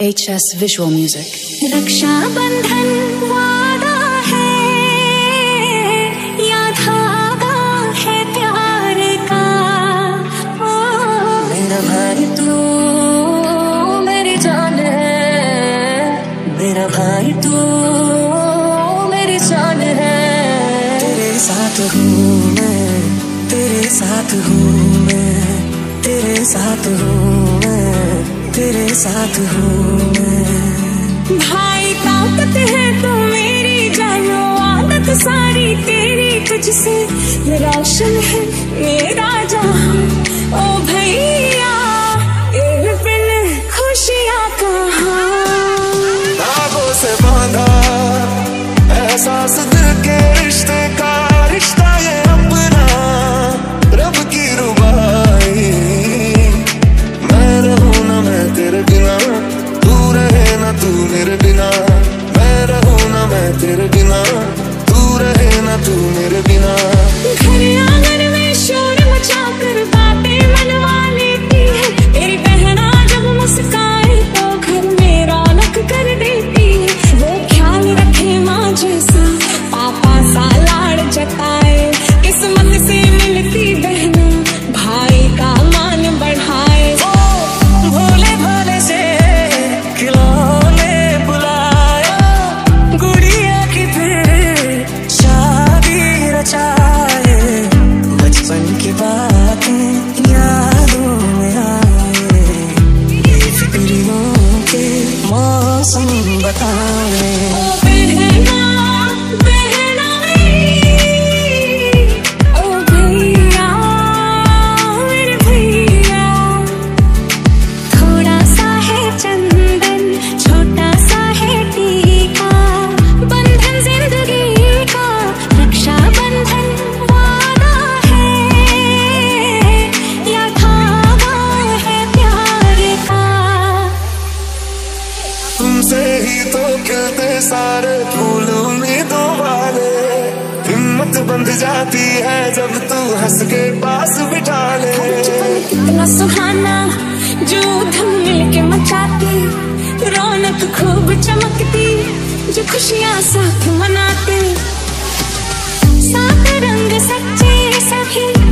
HS Visual Music. रक्षा बंधन वादा है या धागा है प्यार का, बिन भाई तू मेरी जान है, बिन भाई तू मेरी जान है। तेरे साथ हूँ मैं, तेरे साथ हूँ मैं, तेरे साथ हूँ मैं, तेरे साथ हूँ भाई। ताकत है तू मेरी जानो, आदत सारी तेरी, तुझसे निराशन है मेरा जहाँ। ओ भैया बिन खुशियाँ कहाँ। धागों से बांधा एहसास दिल के रिश्ते का, रिश्ता है अपना रब की रुबाई। मैं रहूँ ना मैं तेरे बिना, तू रहे ना तू मेरे बिना। मैं रहूँ ना मैं तेरे बिना, तू रहे ना तू मेरे बिना। घर आंगन में शोर मचा कर बातें मनवा लेती है तेरी बहना, जब मुस्काए तो घर में रौनक कर देती है। वो ख्याल रखे माँ जैसा, पापा सा लाड़ जताए, किस्मत से मिलती बहना भाई का मान बढ़ाए। वो भोले भोले से खिलौने बुलाया, गुड़िया की फिर शादी रचाए। बचपन की बातें यादों में आए, बेफिक्रियों के मौसम बताए। तुमसे ही तो खिलते सारे फूल उम्मीदों वाले, हिम्मत बंध जाती है जब तू हंस के पास बिठा ले। कितना सुहाना जो धुन मिलके मचाती, रौनक खूब चमकती, जो खुशियाँ साथ मनाते। सात रंग सच्चे सभी